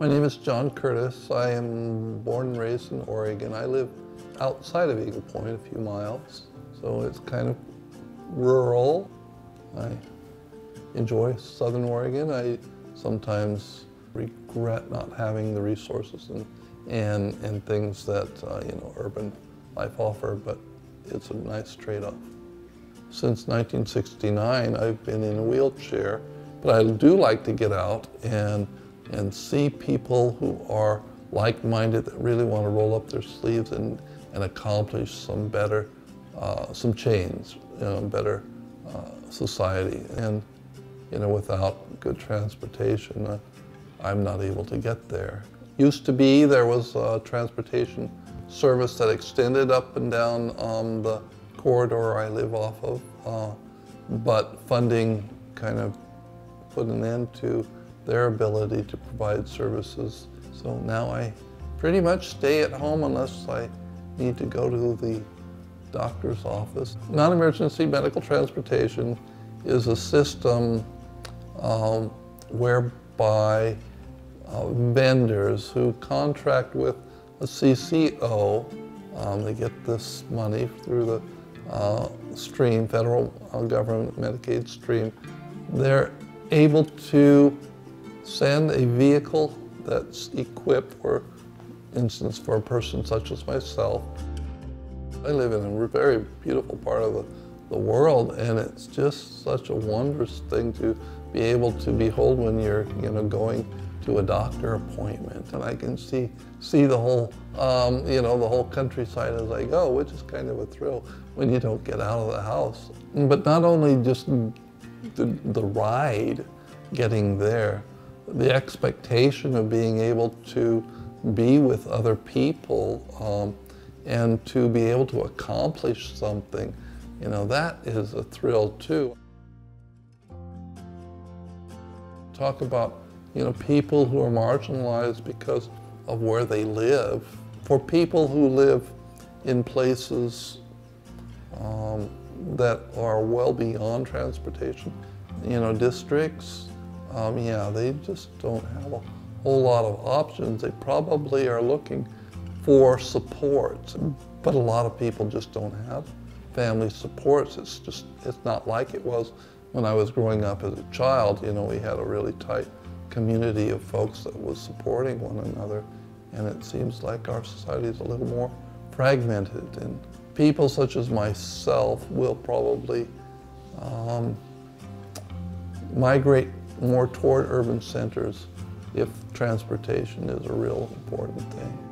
My name is John Curtis. I am born and raised in Oregon. I live outside of Eagle Point, a few miles, so it's kind of rural. I enjoy Southern Oregon. I sometimes regret not having the resources and things that urban life offer, but it's a nice trade-off. Since 1969, I've been in a wheelchair, but I do like to get out and see people who are like-minded that really want to roll up their sleeves and accomplish some better, some change, better society. And without good transportation, I'm not able to get there. Used to be there was a transportation service that extended up and down the corridor I live off of, but funding kind of put an end to their ability to provide services. So now I pretty much stay at home unless I need to go to the doctor's office. Non-emergency medical transportation is a system whereby vendors who contract with a CCO, they get this money through the stream, federal government Medicaid stream. They're able to send a vehicle that's equipped, for instance, for a person such as myself. I live in a very beautiful part of the world, and it's just such a wondrous thing to be able to behold when you're going to a doctor appointment, and I can see the whole the whole countryside as I go, which is kind of a thrill when you don't get out of the house. But not only just the ride, getting there, the expectation of being able to be with other people and to be able to accomplish something, that is a thrill too. Talk about people who are marginalized because of where they live. For people who live in places that are well beyond transportation, districts, yeah, they just don't have a whole lot of options. They probably are looking for support, but a lot of people just don't have family supports. It's not like it was when I was growing up as a child. We had a really tight community of folks that was supporting one another, and it seems like our society is a little more fragmented, and people such as myself will probably migrate more toward urban centers if transportation is a real important thing.